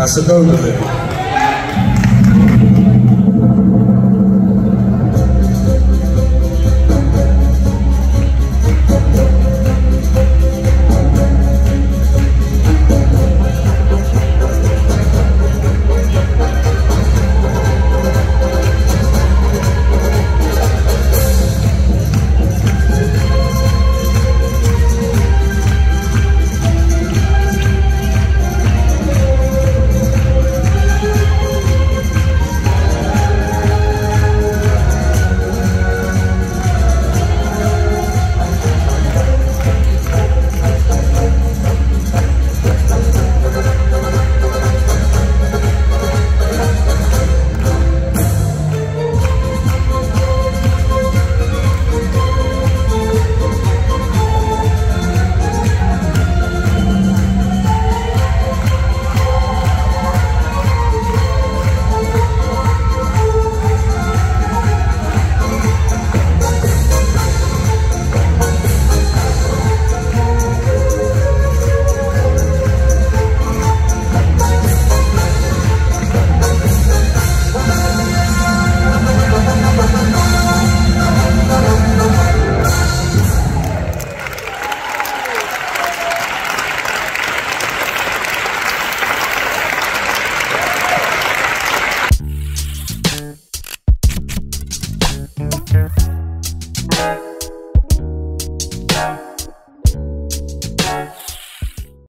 Macedonia.